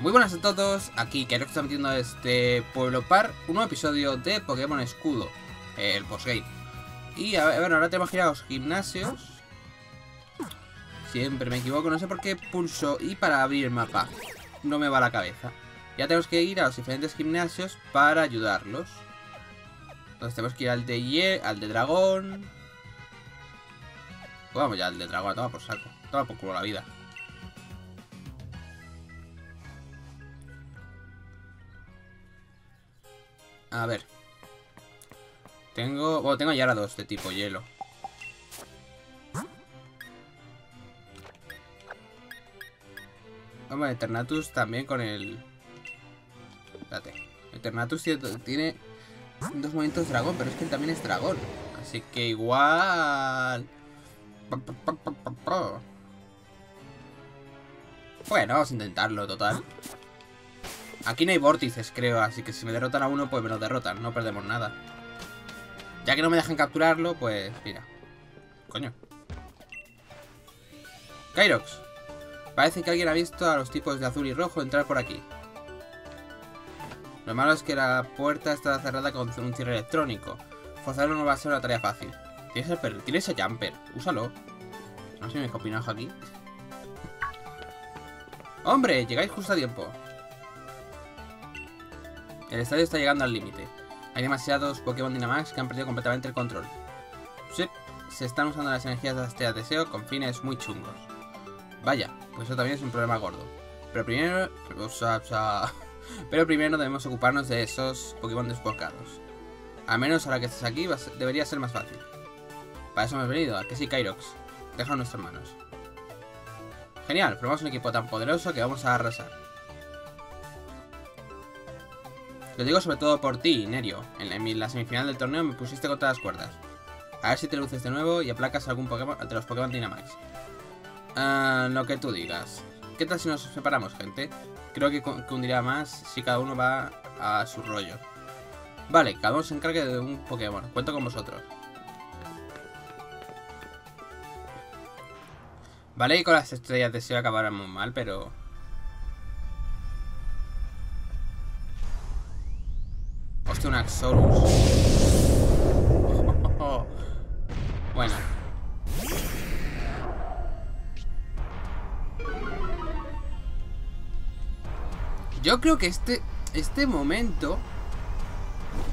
Muy buenas a todos, aquí Kyrox93 este Pueblo Par, un nuevo episodio de Pokémon Escudo, el postgame. Y a ver, ahora tenemos que ir a los gimnasios. Siempre me equivoco, no sé por qué pulso Y para abrir el mapa. No me va la cabeza. Ya tenemos que ir a los diferentes gimnasios para ayudarlos. Entonces tenemos que ir al de dragón. Pues vamos ya al de dragón, toma por saco. Toma por culo la vida. A ver. Tengo... Bueno, tengo ya ahora dos de tipo hielo. Vamos a Eternatus también con el... Espérate. Eternatus tiene dos momentos dragón, pero es que él también es dragón. Así que igual... Bueno, vamos a intentarlo, total. Aquí no hay vórtices, creo, así que si me derrotan a uno, pues me lo derrotan, no perdemos nada. Ya que no me dejan capturarlo, pues mira. Coño. Kyrox. Parece que alguien ha visto a los tipos de azul y rojo entrar por aquí. Lo malo es que la puerta está cerrada con un cierre electrónico. Forzarlo no va a ser una tarea fácil. Tienes a Jumper, úsalo. No sé si me copinas aquí. ¡Hombre! Llegáis justo a tiempo. El estadio está llegando al límite. Hay demasiados Pokémon Dynamax que han perdido completamente el control. Sí, se están usando las energías de este deseo con fines muy chungos. Vaya, pues eso también es un problema gordo. Pero primero debemos ocuparnos de esos Pokémon desbordados. A menos ahora que estés aquí debería ser más fácil. Para eso hemos venido, ¿a que sí, Kyrox? Déjalo en nuestras manos. Genial, probamos un equipo tan poderoso que vamos a arrasar. Lo digo sobre todo por ti, Enerio. En la semifinal del torneo me pusiste contra las cuerdas. A ver si te luces de nuevo y aplacas algún Pokémon ante los Pokémon Dynamax. Lo que tú digas. ¿Qué tal si nos separamos, gente? Creo que cundirá más si cada uno va a su rollo. Vale, cada uno se encargue de un Pokémon. Cuento con vosotros. Vale, y con las estrellas deseo acabarán muy mal, pero... Hostia, un Axorus. Bueno. Yo creo que este momento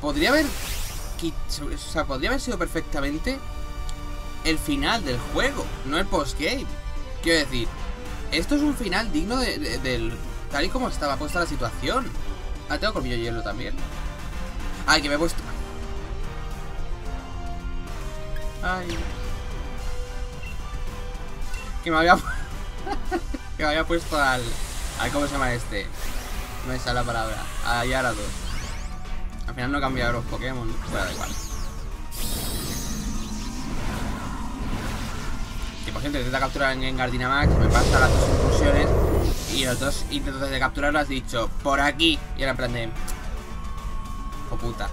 podría haber... O sea, podría haber sido perfectamente el final del juego, no el postgame. Quiero decir, esto es un final digno del tal y como estaba puesta la situación. Ah, tengo colmillo hielo también. Ay, que me he puesto. Ay. Que me había... que me había puesto al... ¿Cómo se llama este? No me sale la palabra. A Yara 2. Al final no he cambiado los Pokémon. Pero da igual. Que por ejemplo intenta capturar en Gardinamax. Me pasa las dos incursiones. Y los dos intentos de capturarlo has dicho por aquí. Y ahora en plan de... Oh, puta.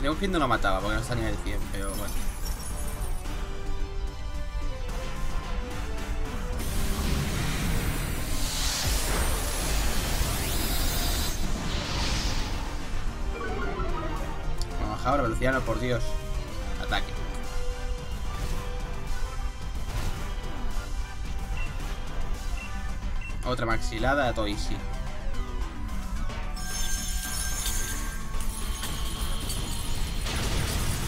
Creo que no lo mataba porque no está ni en el 100, pero bueno. Vamos a bajar la velocidad, no, por Dios. Ataque. Otra maxilada a Toisi.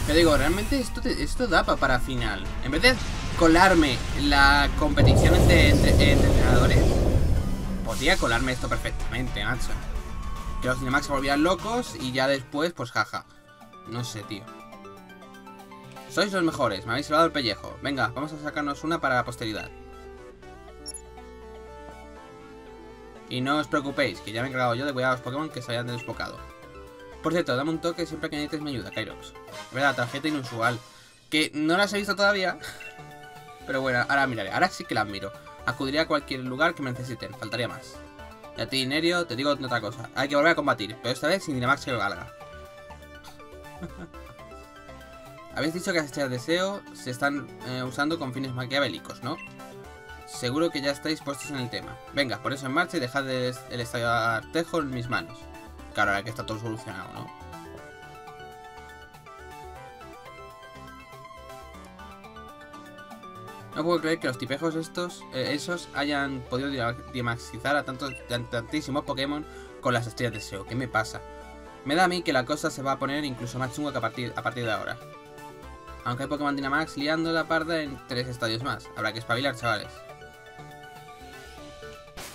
Yo digo, realmente esto da para final. En vez de colarme la competición entre entrenadores, podría colarme esto perfectamente, macho. Que los Dynamax se volvían locos y ya después, pues jaja. No sé, tío. Sois los mejores, me habéis salvado el pellejo. Venga, vamos a sacarnos una para la posteridad. Y no os preocupéis, que ya me he encargado yo de cuidar a los Pokémon que se habían desbocado. Por cierto, dame un toque siempre que necesites mi ayuda, Kyrox. Verdad, la tarjeta inusual. Que no las he visto todavía. Pero bueno, ahora miraré. Ahora sí que las miro. Acudiré a cualquier lugar que me necesiten. Faltaría más. Y a ti, Nerio, te digo otra cosa. Hay que volver a combatir, pero esta vez sin Dynamax que lo valga. Habéis dicho que este deseo se están usando con fines maquiavélicos, ¿no? Seguro que ya estáis puestos en el tema. Venga, por eso en marcha y dejad el estadio de Artejo en mis manos. Claro, ahora que está todo solucionado, ¿no? No puedo creer que los tipejos estos, esos hayan podido dynamaxizar a tantísimos Pokémon con las estrellas de SEO. ¿Qué me pasa? Me da a mí que la cosa se va a poner incluso más chunga que a partir de ahora. Aunque hay Pokémon Dynamax liando la parda en 3 estadios más. Habrá que espabilar, chavales.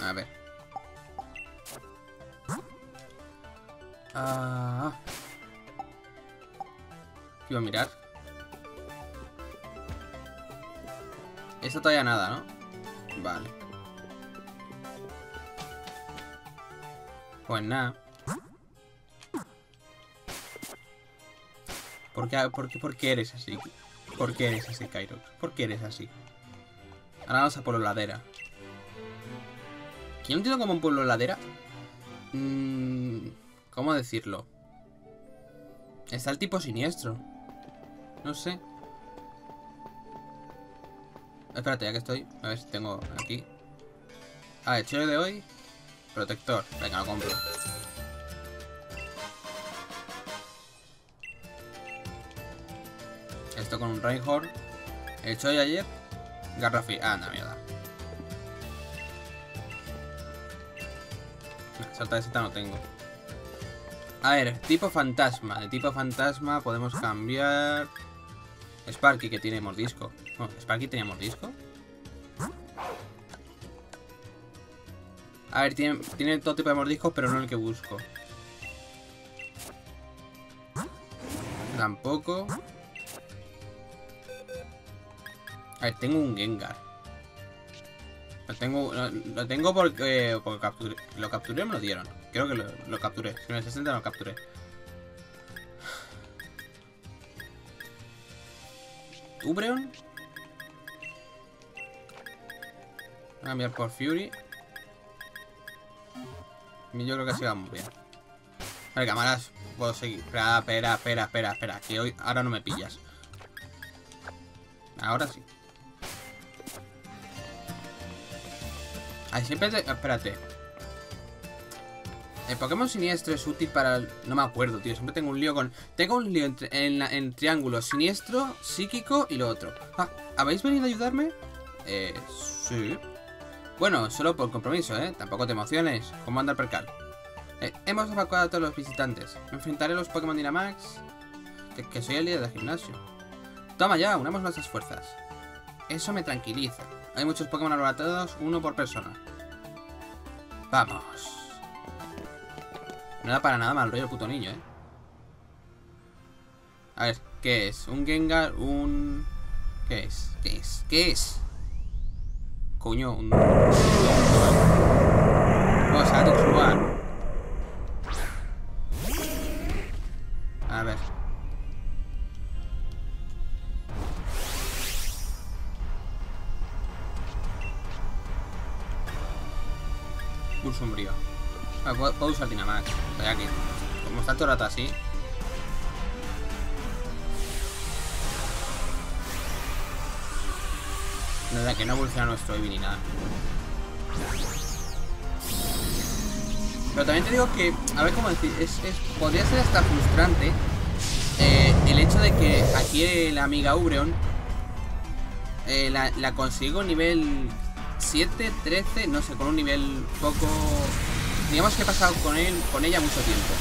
A ver. ¿Qué iba a mirar? Esto todavía nada, ¿no? Vale. Pues nada. ¿Por qué eres así? ¿Por qué eres así, Kyrox? ¿Por qué eres así? Ahora vamos a Pueblo Ladera. Yo no entiendo como un Pueblo Ladera. ¿Cómo decirlo? Está el tipo siniestro. No sé. Espérate, ya que estoy. A ver si tengo aquí. Ah, el chile de hoy. Protector. Venga, lo compro. Esto con un Reinhorn. El Choy ayer. Garrafi. Ah, no, mierda. Salta de seta no tengo. A ver, tipo fantasma. De tipo fantasma podemos cambiar. Sparky, que tiene mordisco. Oh, ¿Sparky tenía mordisco? A ver, tiene todo tipo de mordiscos, pero no el que busco. Tampoco. A ver, tengo un Gengar. Lo tengo porque capturé. ¿Lo capturé o me lo dieron? Creo que lo capturé. Si en el 60 lo capturé. Umbreon. Voy a cambiar por Fury. Yo creo que así vamos bien. A ver, cámaras. Puedo seguir. Espera. Que hoy ahora no me pillas. Ahora sí. Ay, siempre te... Espérate. El Pokémon siniestro es útil para... No me acuerdo, tío. Siempre tengo un lío con... Tengo un lío en triángulo siniestro, psíquico y lo otro. Ah, ¿habéis venido a ayudarme? Sí. Bueno, solo por compromiso, ¿eh? Tampoco te emociones. ¿Cómo anda el percal? Hemos evacuado a todos los visitantes. Me enfrentaré a los Pokémon Dynamax. Que soy el líder del gimnasio. Toma ya, unamos nuestras fuerzas. Eso me tranquiliza. Hay muchos Pokémon atratados, uno por persona. Vamos. No da para nada mal rollo el puto niño, ¿eh? A ver, ¿qué es? ¿Un Gengar? ¿Un...? ¿Qué es? ¿Qué es? ¿Qué es? Coño, un... Vamos a jugar. A ver. Un sombrío. Puedo usar Dynamax. Vaya que. Como está todo el rato así. Nada, que no evoluciona nuestro Eevee ni nada. Pero también te digo que. A ver cómo decir. Podría ser hasta frustrante. El hecho de que aquí la amiga Umbreon. La consigo nivel 7, 13. No sé, con un nivel poco. Digamos que he pasado con ella mucho tiempo.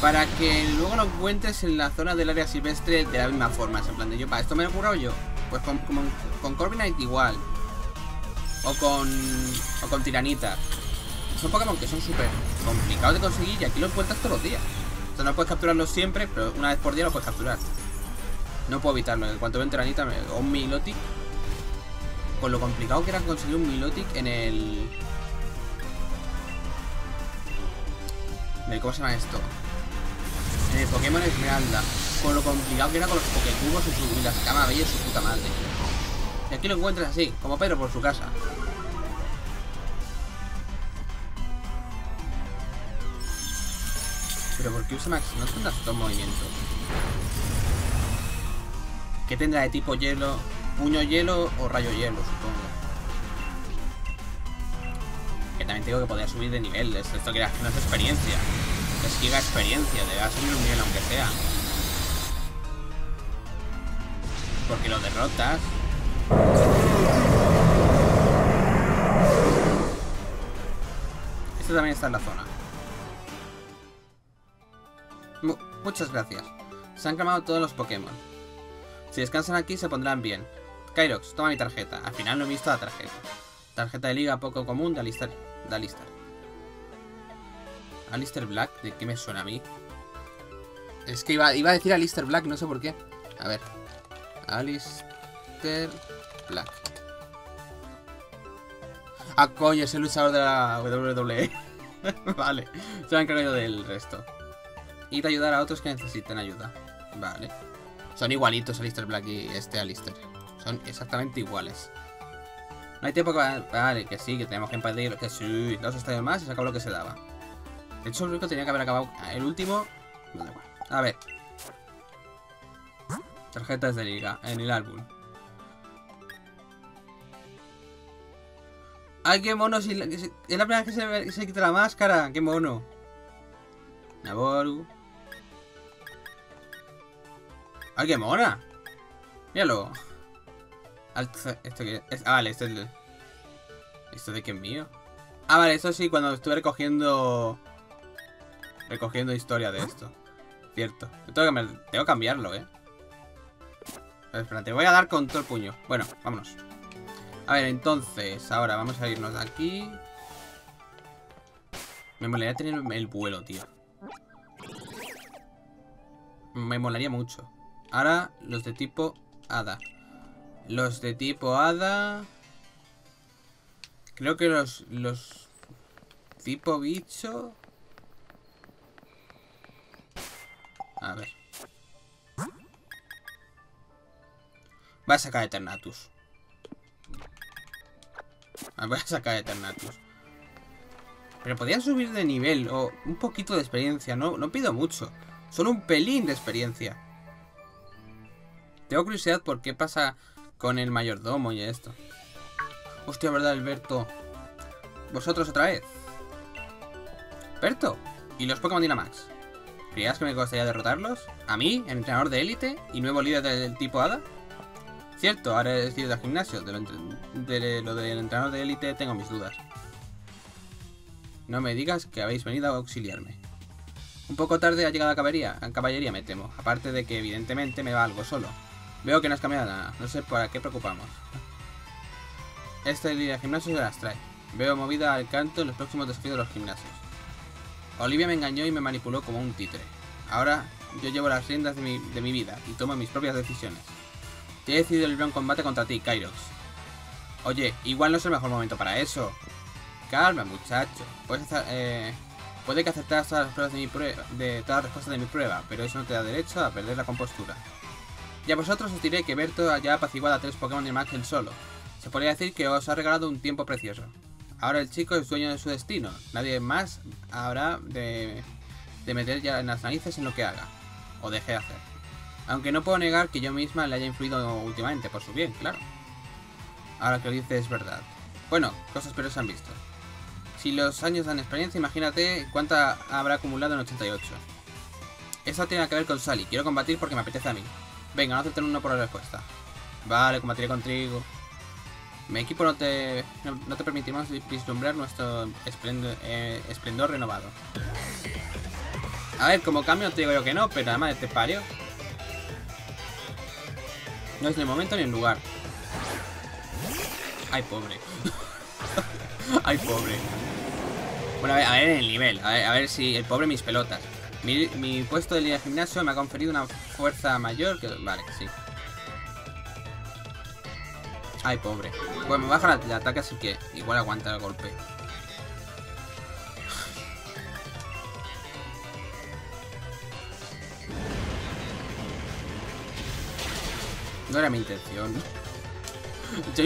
Para que luego lo encuentres en la zona del área silvestre de la misma forma. Es en plan de yo, ¿para esto me he curado yo? Pues con Corviknight igual. O con Tiranita. Son Pokémon que son súper complicados de conseguir y aquí los encuentras todos los días. Entonces no puedes capturarlos siempre, pero una vez por día lo puedes capturar. No puedo evitarlo. En cuanto veo un Tiranita o un Milotic. Con lo complicado que era conseguir un Milotic en el... ¿Cómo se llama esto? En el Pokémon Esmeralda. Con lo complicado que era con los Pokécubos y las camas bellas y su puta madre. Y aquí lo encuentras así, como Pedro por su casa. Pero ¿por qué usa Max? No tendrás todo movimiento. que tendrá de tipo hielo, puño hielo o rayo hielo, supongo. Que también tengo que poder subir de nivel, esto que no es experiencia, es giga experiencia, deberá subir un nivel aunque sea. Porque lo derrotas. Este también está en la zona. Muchas gracias. Se han calmado todos los Pokémon. Si descansan aquí se pondrán bien. Kyrox, toma mi tarjeta. Al final no he visto la tarjeta. Tarjeta de liga poco común de Alistair. Alistair Black, ¿de qué me suena a mí? Es que iba a decir Alistair Black, no sé por qué. A ver. Alistair Black. Ah, coño, es el luchador de la WWE. Vale, se han encargado del resto. Y de ayudar a otros que necesiten ayuda. Vale. Son igualitos Alistair Black y este Alistair. Son exactamente iguales. No hay tiempo para... Vale, que sí, que tenemos que impedir... Que sí, 2 estadios más y se acabó lo que se daba. De hecho, el único tenía que haber acabado el último. Vale, bueno. A ver. Tarjetas de liga en el álbum. ¡Ay, qué mono! Si es la primera vez que se quita la máscara. ¡Qué mono! Naboru. ¡Ay, qué mona! Míralo. Esto que es... Ah, vale, esto es... ¿Esto de qué es mío? Ah, vale, eso sí, cuando estuve recogiendo... Recogiendo historia de esto. Cierto. Tengo que cambiarlo, ¿eh? Espera, te voy a dar con todo el puño. Bueno, vámonos. A ver, entonces, ahora vamos a irnos de aquí. Me molaría tener el vuelo, tío. Me molaría mucho. Ahora, los de tipo hada. Los de tipo hada... Creo que los tipo bicho... A ver... Voy a sacar Eternatus. Pero podían subir de nivel o un poquito de experiencia. No pido mucho. Solo un pelín de experiencia. Tengo curiosidad por qué pasa con el mayordomo y esto. Hostia, ¿verdad, el Berto? ¿Vosotros otra vez? ¿Berto? ¿Y los Pokémon Dynamax? ¿Creías que me costaría derrotarlos? ¿A mí, el entrenador de élite y nuevo líder del tipo hada? Cierto, ahora es líder del gimnasio. De lo del entrenador de élite tengo mis dudas. No me digas que habéis venido a auxiliarme. Un poco tarde ha llegado la caballería, me temo. Aparte de que evidentemente me va algo solo. Veo que no has cambiado nada, no sé para qué preocupamos. Este líder de gimnasio se las trae. Veo movida al canto en los próximos desafíos de los gimnasios. Olivia me engañó y me manipuló como un títere. Ahora yo llevo las riendas de mi vida y tomo mis propias decisiones. Te he decidido el gran combate contra ti, Kyrox. Oye, igual no es el mejor momento para eso. Calma, muchacho. Puede que aceptar todas las pruebas de mi prueba, pero eso no te da derecho a perder la compostura. Y a vosotros os diré que Berto ya ha apaciguado a 3 Pokémon de Max el solo. Se podría decir que os ha regalado un tiempo precioso. Ahora el chico es dueño de su destino. Nadie más habrá de meter ya en las narices en lo que haga. O deje de hacer. Aunque no puedo negar que yo misma le haya influido últimamente, por su bien, claro. Ahora que lo dices es verdad. Bueno, cosas peores se han visto. Si los años dan experiencia, imagínate cuánta habrá acumulado en 88. Eso tiene que ver con Sally. Quiero combatir porque me apetece a mí. Venga, no acepten uno por la respuesta. Vale, combatiré contigo. Mi equipo no te permitiremos vislumbrar nuestro esplendor renovado. A ver, como cambio te digo yo que no, pero además te parió. No es ni el momento ni el lugar. Ay, pobre. Ay, pobre. Bueno, a ver el nivel. A ver si el pobre mis pelotas. Mi puesto de líder de gimnasio me ha conferido una fuerza mayor que... Vale, sí. Ay, pobre. Bueno, me baja el ataque, así que igual aguanta el golpe. No era mi intención. Yo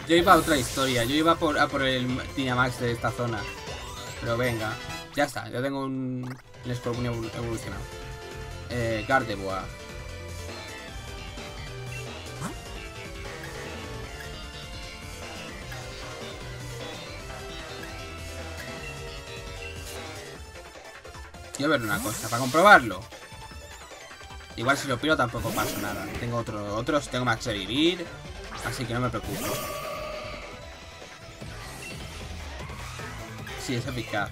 iba a otra historia. Yo iba a por el Dynamax de esta zona. Pero venga. Ya está. Ya tengo un Sporgun evolucionado. Gardevoir. quiero ver una cosa, para comprobarlo. Igual si lo piro tampoco pasa nada. Tengo otros, tengo Max de vivir, así que no me preocupo. Sí, es eficaz.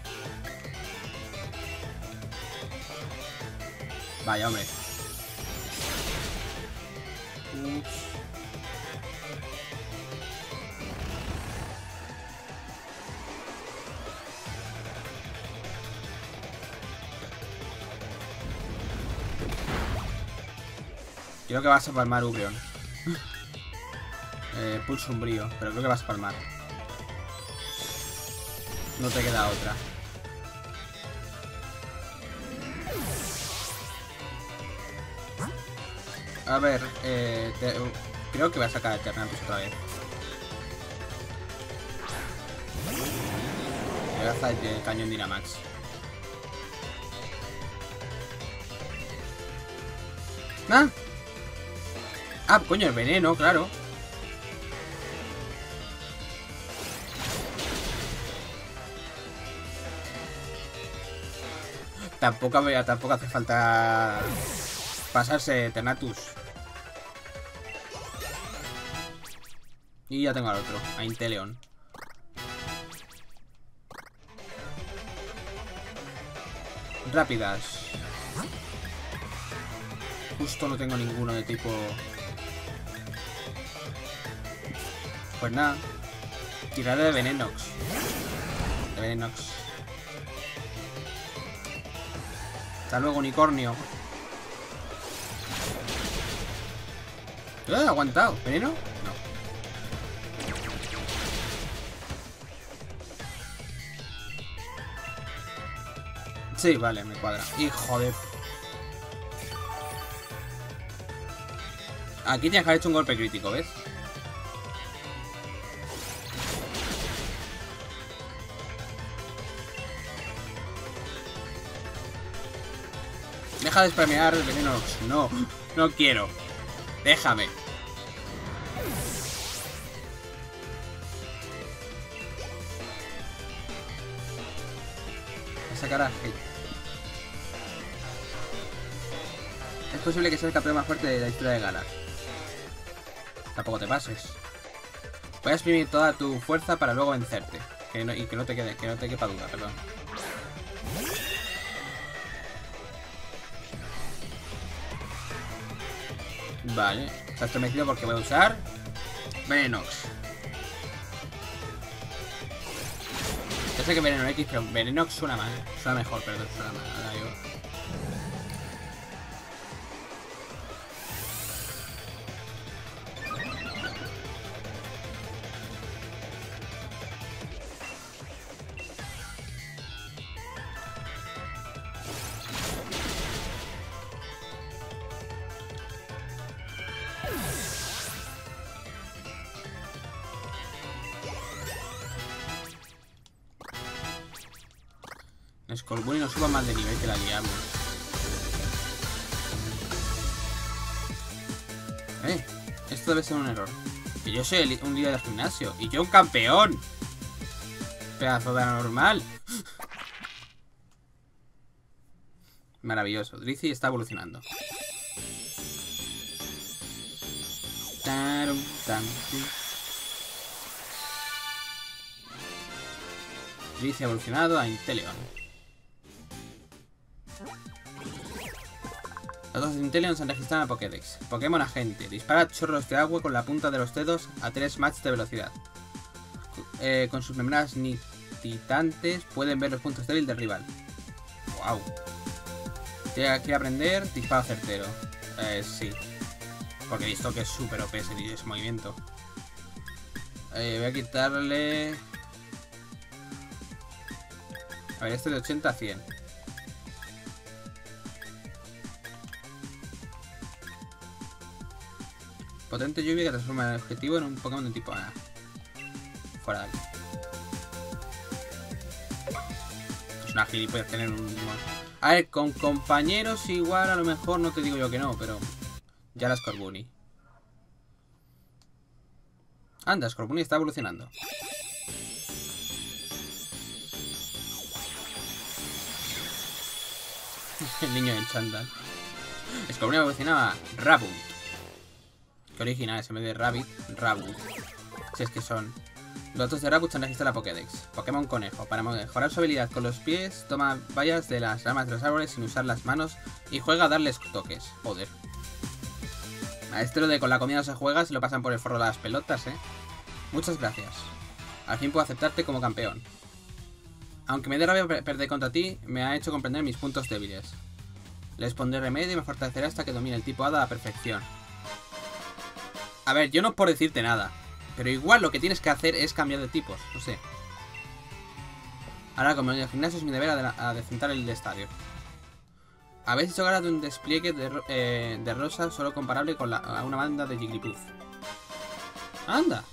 Vaya, hombre. Ups. Creo que vas a palmar, Ubrion. Pulso umbrío, pero creo que vas a palmar. No te queda otra. A ver, creo que va a sacar Eternatus otra vez. Voy a hacer el cañón Dynamax. ¡Ah! Ah, coño, el veneno, claro. Tampoco hace falta pasarse Eternatus. Y ya tengo al otro, a Inteleon. Rápidas. Justo no tengo ninguno de tipo... Pues nada, tiraré de Venenox. Hasta luego, unicornio. ¿Lo he aguantado? ¿Veneno? No. Sí, vale, me cuadra. Hijo de... Aquí tienes que haber hecho un golpe crítico, ¿ves? Deja de spamear el Venenox. No, no quiero. Déjame. Esa cara. Es posible que sea el campeón más fuerte de la historia de Galar. Tampoco te pases. Voy a exprimir toda tu fuerza para luego vencerte. Que no te quepa duda, perdón. Vale, está estremecido porque voy a usar Venenox. Yo sé que Veneno X, pero Venenox suena mal. Suena mejor, perdón, suena mal. Ahora yo... Scorbunny no suba más de nivel, que la liamos. Esto debe ser un error. Que yo soy un líder del gimnasio. Y yo un campeón. Pedazo de anormal. Maravilloso. Drizzy está evolucionando. Tarum, tam, tum. Drizzy ha evolucionado a Inteleon. Los dos Inteleon se registran a Pokédex. Pokémon agente. Dispara chorros de agua con la punta de los dedos a 3 Mach de velocidad. Con sus membranas nititantes pueden ver los puntos débiles del rival. Wow. ¿Quiere aprender? Disparo certero. Sí. Porque he visto que es súper OP ese movimiento. Voy a quitarle... A ver, este de 80 a 100. Potente lluvia que transforma el objetivo en un Pokémon de tipo A. Fuera de aquí. Es una gilipollas tener un... A ver, con compañeros igual a lo mejor no te digo yo que no, pero... Ya la Scorbunny. Anda, Scorbunny está evolucionando. El niño del chándal. Scorbunny evolucionaba Rabu. Qué original, en vez de Rabbit, Rabu. Si es que son. Los datos de Rabu están registrados en la Pokédex. Pokémon Conejo. Para mejorar su habilidad con los pies, toma vallas de las ramas de los árboles sin usar las manos y juega a darles toques. Joder. A este lo de con la comida no se juega, se lo pasan por el forro de las pelotas, ¿eh? Muchas gracias. Al fin puedo aceptarte como campeón. Aunque me dé rabia perder contra ti, me ha hecho comprender mis puntos débiles. Les pondré remedio y me fortaleceré hasta que domine el tipo Hada a la perfección. A ver, yo no por decirte nada, pero igual lo que tienes que hacer es cambiar de tipos, no sé. Ahora, como en el gimnasio, es mi deber adecentar el estadio. Habéis hecho gala de un despliegue de rosa solo comparable con a una banda de Jigglypuff. ¡Anda!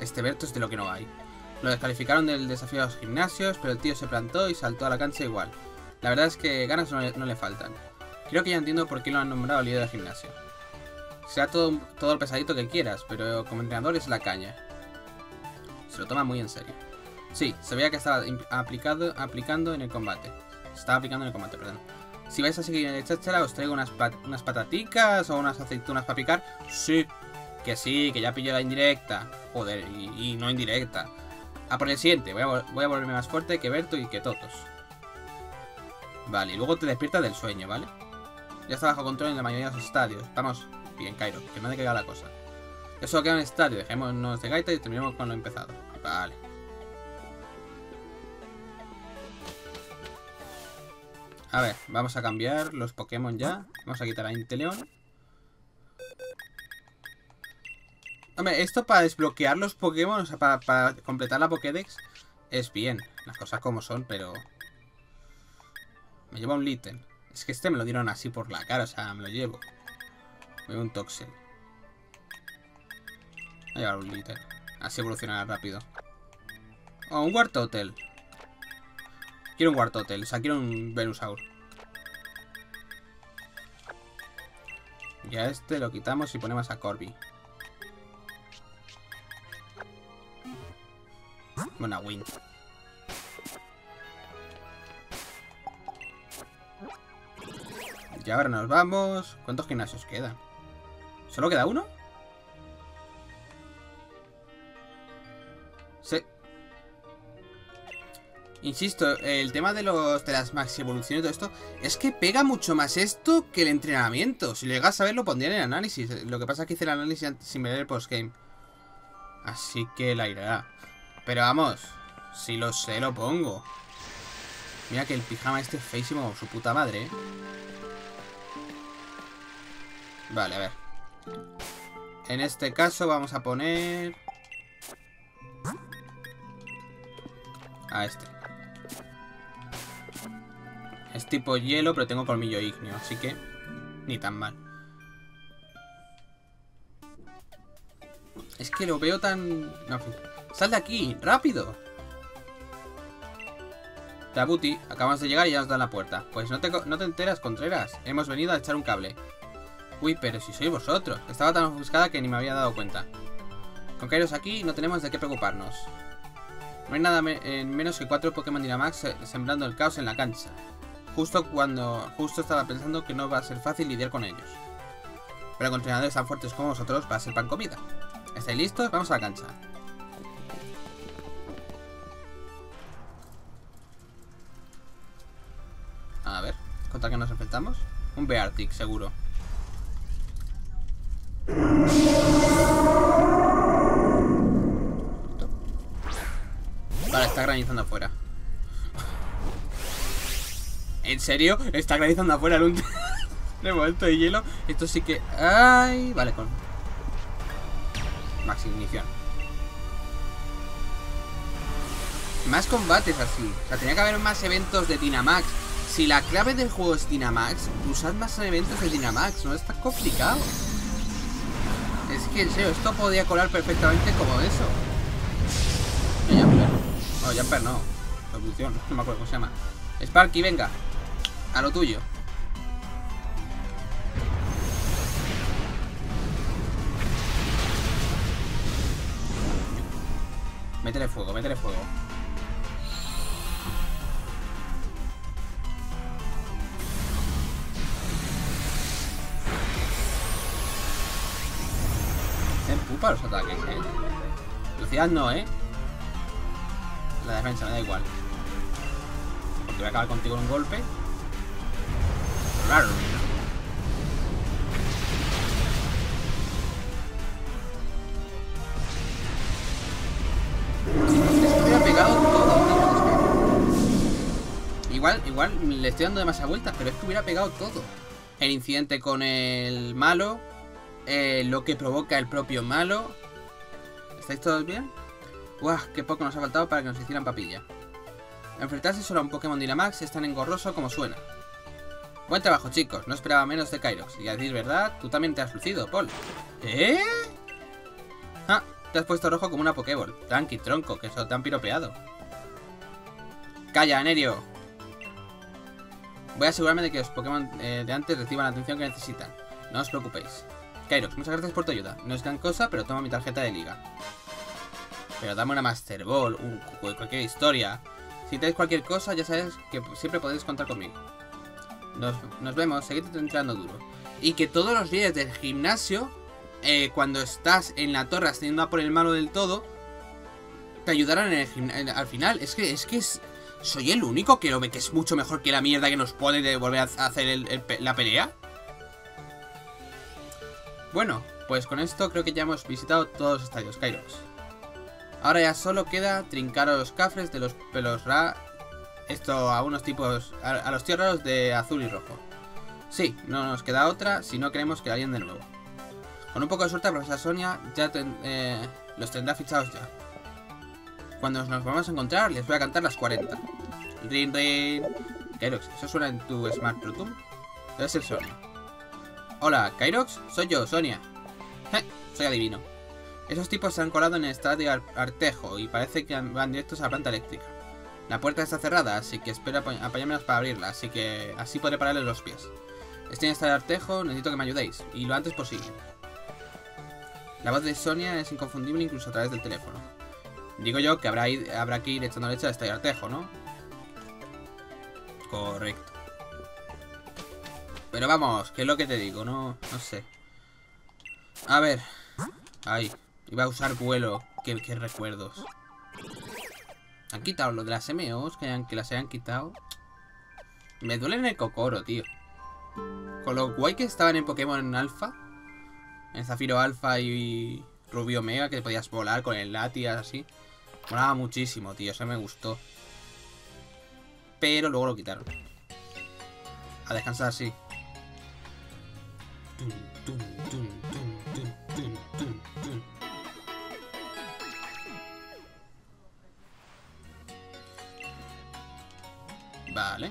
Este Berto es de lo que no hay. Lo descalificaron del desafío a los gimnasios, pero el tío se plantó y saltó a la cancha igual. La verdad es que ganas no le faltan. Creo que ya entiendo por qué lo han nombrado líder del gimnasio. Será todo el pesadito que quieras, pero como entrenador es la caña. Se lo toma muy en serio. Sí, se veía que estaba aplicando en el combate. Se estaba aplicando en el combate, perdón. Si vais a seguir en el cháchara, os traigo unas pataticas o unas aceitunas para picar. Sí, que ya pillé la indirecta. Joder, y no indirecta. Ah, por el siguiente. Voy a volverme más fuerte que Berto y que Totos. Vale, y luego te despiertas del sueño, ¿vale? Ya está bajo control en la mayoría de los estadios. Estamos bien, Kyrox, que no te caiga la cosa. Eso solo queda en el estadio. Dejémonos de gaita y terminemos con lo empezado. Vale. A ver, vamos a cambiar los Pokémon ya. Vamos a quitar a Inteleon. Hombre, esto para desbloquear los Pokémon, o sea, para completar la Pokédex, es bien. Las cosas como son, pero... Me llevo un Litten. Es que este me lo dieron así por la cara, o sea, me lo llevo. Me llevo un Toxel. Voy a llevar un Litten. Así evolucionará rápido. Oh, un Wartortle. Quiero un Wartortle, o sea, quiero un Venusaur. Y a este lo quitamos y ponemos a Corby. Bueno, a Win. Y ahora nos vamos. ¿Cuántos gimnasios quedan? ¿Solo queda uno? Sí. Insisto, el tema de las maxi evoluciones y todo esto es que pega mucho más esto que el entrenamiento. Si lo llegas a ver, lo pondría en el análisis. Lo que pasa es que hice el análisis sin ver el postgame. Así que la irá. Pero vamos, si lo sé, lo pongo. Mira que el pijama este es feísimo como su puta madre, ¿eh? Vale, a ver. En este caso vamos a poner... a este. Es tipo hielo, pero tengo colmillo ígneo, así que... ni tan mal. Es que lo veo tan... no, ¡sal de aquí! ¡Rápido! Tabuti, acabamos de llegar y ya nos dan la puerta. Pues no te enteras, Contreras. Hemos venido a echar un cable. Uy, pero si sois vosotros. Estaba tan ofuscada que ni me había dado cuenta. Con Kyrox aquí no tenemos de qué preocuparnos. No hay nada menos que 4 Pokémon Dynamax sembrando el caos en la cancha. Justo estaba pensando que no va a ser fácil lidiar con ellos. Pero con entrenadores tan fuertes como vosotros va a ser pan comida. ¿Estáis listos? Vamos a la cancha. A ver, ¿contra qué nos enfrentamos? Un Beartic, seguro. Vale, está granizando afuera. ¿En serio? Está granizando afuera en un revuelto de hielo. Esto sí que... ¡ay! Vale, con... Max ignición. Más combates así. O sea, tenía que haber más eventos de Dynamax. Si la clave del juego es Dynamax, usad más elementos de Dynamax. No es tan complicado. Es que en serio, esto podía colar perfectamente como eso. No, Jumper. No, Jumper no. Evolución, no me acuerdo cómo se llama. Sparky, venga. A lo tuyo. Métele fuego, métele fuego. Se empupa los ataques, eh. Velocidad no, eh. La defensa me da igual. Porque voy a acabar contigo en un golpe. Raro. Igual le estoy dando demasiadas vueltas, pero es que hubiera pegado todo. El incidente con el malo, lo que provoca el propio malo. ¿Estáis todos bien? ¡Guau! Qué poco nos ha faltado para que nos hicieran papilla. Enfrentarse solo a un Pokémon Dynamax es tan engorroso como suena. Buen trabajo, chicos. No esperaba menos de Kyrox. Y a decir verdad, tú también te has lucido, Paul. ¿Eh? Ah, te has puesto rojo como una Pokéball. Tranqui, tronco, que eso te han piropeado. ¡Calla, Enerio! Voy a asegurarme de que los Pokémon de antes reciban la atención que necesitan. No os preocupéis. Kyrox, muchas gracias por tu ayuda. No es gran cosa, pero toma mi tarjeta de liga. Pero dame una Master Ball, cualquier historia. Si tenéis cualquier cosa, ya sabéis que siempre podéis contar conmigo. Nos vemos, seguid entrando duro. Y que todos los líderes del gimnasio, cuando estás en la torre ascendiendo a por el malo del todo, te ayudarán en el gimnasio al final. Es que ¿soy el único que lo ve que es mucho mejor que la mierda que nos pone de volver a hacer la pelea? Bueno, pues con esto creo que ya hemos visitado todos los estadios Kyrox. Ahora ya solo queda trincar a los cafres de los pelos a los tíos raros de azul y rojo. Sí, no nos queda otra si no queremos que alguien de nuevo. Con un poco de suerte, profesora Sonia ya los tendrá fichados ya. Cuando nos vamos a encontrar, les voy a cantar las 40. Rin, rin. Kyrox, ¿eso suena en tu Smart Bluetooth? Debe ser Sonia. Hola, Kyrox, soy yo, Sonia. Soy adivino. Esos tipos se han colado en el estadio Artejo y parece que van directos a la planta eléctrica. La puerta está cerrada, así que espero apañármelas para abrirla, así que así podré pararles los pies. Estoy en el estadio Artejo, necesito que me ayudéis, y lo antes posible. La voz de Sonia es inconfundible incluso a través del teléfono. Digo yo que habrá que ir echando leche a este Artejo, ¿no? Correcto. Pero vamos, que es lo que te digo, no sé. A ver. Ay, iba a usar vuelo. Qué recuerdos. Han quitado lo de las MOs, que las hayan quitado. Me duele en el cocoro, tío. Con lo guay que estaban en Pokémon Alpha. En Zafiro Alpha y Rubí Omega, que podías volar con el Latias así. Molaba muchísimo, tío. Eso me gustó. Pero luego lo quitaron. A descansar así. Vale.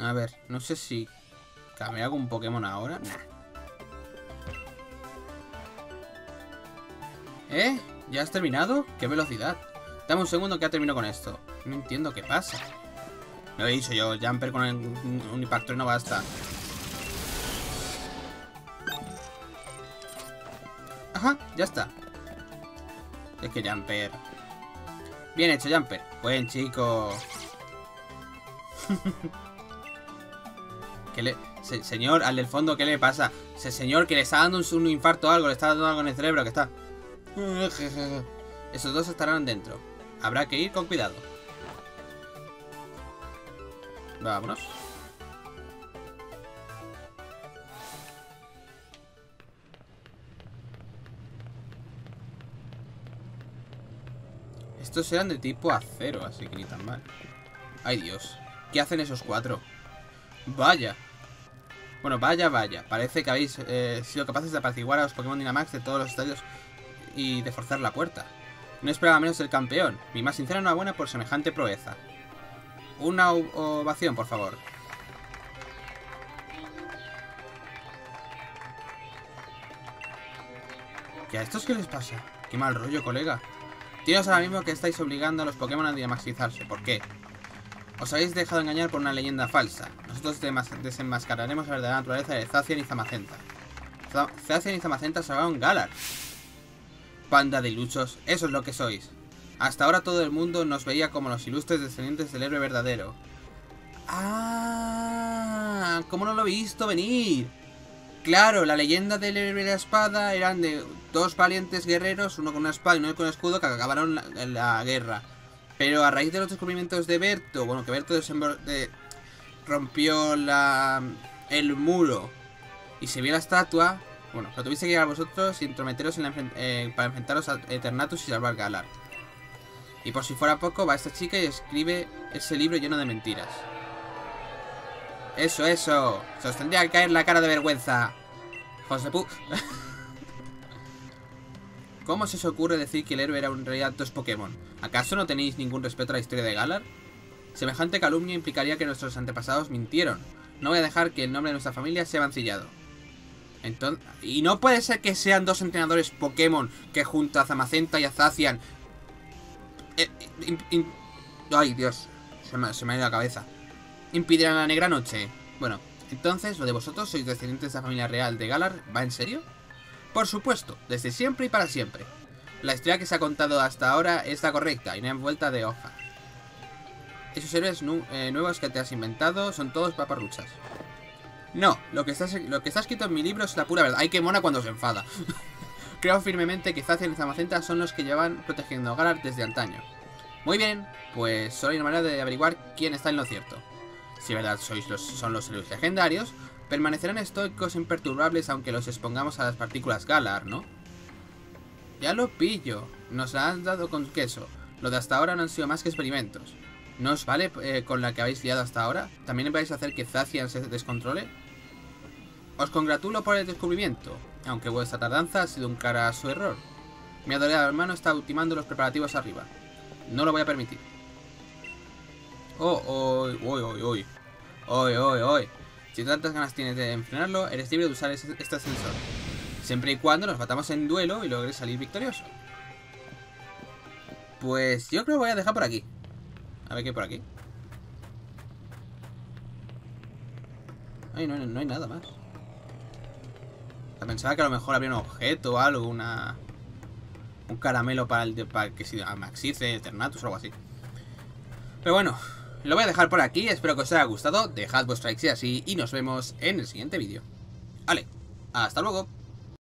A ver, no sé si cambiar con Pokémon ahora. Nah. ¿Eh? ¿Ya has terminado? ¡Qué velocidad! Dame un segundo que ya termino con esto. No entiendo qué pasa. Me lo he dicho yo, Jumper con un impacto no basta. Ajá, ya está. Es que Jumper. Bien hecho, Jumper. Buen chico. Señor, al del fondo, ¿qué le pasa? Ese señor que le está dando un infarto o algo, le está dando algo en el cerebro, que está. Esos dos estarán dentro. Habrá que ir con cuidado. Vámonos. Estos eran de tipo acero, así que ni tan mal. Ay, Dios. ¿Qué hacen esos cuatro? Vaya. Bueno, vaya. Parece que habéis sido capaces de apaciguar a los Pokémon Dynamax de todos los estadios y de forzar la puerta. No esperaba menos del campeón. Mi más sincera enhorabuena por semejante proeza. Una ovación, por favor. ¿Qué a estos qué les pasa? Qué mal rollo, colega. Tíos ahora mismo que estáis obligando a los Pokémon a dynamaxizarse. ¿Por qué? Os habéis dejado engañar por una leyenda falsa. Nosotros desenmascararemos la verdadera naturaleza de Zacian y Zamacenta. Zacian y Zamacenta salvaron Galar. Panda de luchos, eso es lo que sois. Hasta ahora todo el mundo nos veía como los ilustres descendientes del héroe verdadero. ¡Ah! ¿Cómo no lo he visto venir? Claro, la leyenda del héroe de la espada eran de dos valientes guerreros, uno con una espada y uno con un escudo, que acabaron la guerra. Pero a raíz de los descubrimientos de Berto, bueno, que Berto rompió el muro y se vio la estatua, bueno, lo tuvisteis que llegar a vosotros sin entrometeros en para enfrentaros a Eternatus y salvar Galar. Y por si fuera poco, va esta chica y escribe ese libro lleno de mentiras. ¡Eso, eso! ¡Se os tendría que caer la cara de vergüenza! ¡José Pu! ¿Cómo se os ocurre decir que el héroe era en realidad dos Pokémon? ¿Acaso no tenéis ningún respeto a la historia de Galar? Semejante calumnia implicaría que nuestros antepasados mintieron. No voy a dejar que el nombre de nuestra familia sea mancillado. Entonces... Y no puede ser que sean dos entrenadores Pokémon que junto a Zamacenta y a Zacian... ¡Ay, Dios! Se me ha ido la cabeza. Impidirán la negra noche. Bueno, entonces, ¿lo de vosotros sois descendientes de la familia real de Galar? ¿Va en serio? Por supuesto, desde siempre y para siempre. La historia que se ha contado hasta ahora es la correcta y no hay vuelta de hoja. Esos héroes nuevos que te has inventado son todos paparruchas. No, lo que está escrito en mi libro es la pura verdad. ¡Ay, qué mona cuando se enfada! Creo firmemente que Zacian y Zamacenta son los que llevan protegiendo a Galar desde antaño. Muy bien, pues solo hay una manera de averiguar quién está en lo cierto. Si verdad son los héroes legendarios, permanecerán estoicos e imperturbables aunque los expongamos a las partículas Galar, ¿no? Ya lo pillo, nos la han dado con queso. Lo de hasta ahora no han sido más que experimentos. ¿No os vale con la que habéis liado hasta ahora? ¿También vais a hacer que Zacian se descontrole? Os congratulo por el descubrimiento, aunque vuestra tardanza ha sido un cara a su error. Mi adorado hermano está ultimando los preparativos arriba. No lo voy a permitir. ¡Oy! Si tantas ganas tienes de enfrenarlo, eres libre de usar este ascensor. Siempre y cuando nos matamos en duelo y logres salir victorioso. Pues yo creo que voy a dejar por aquí. A ver qué hay por aquí. Ay, no hay nada más. Pensaba que a lo mejor habría un objeto o algo, un caramelo para que se amaxice, Eternatus o algo así. Pero bueno... Lo voy a dejar por aquí, espero que os haya gustado, dejad vuestro like si así y nos vemos en el siguiente vídeo. Vale, hasta luego.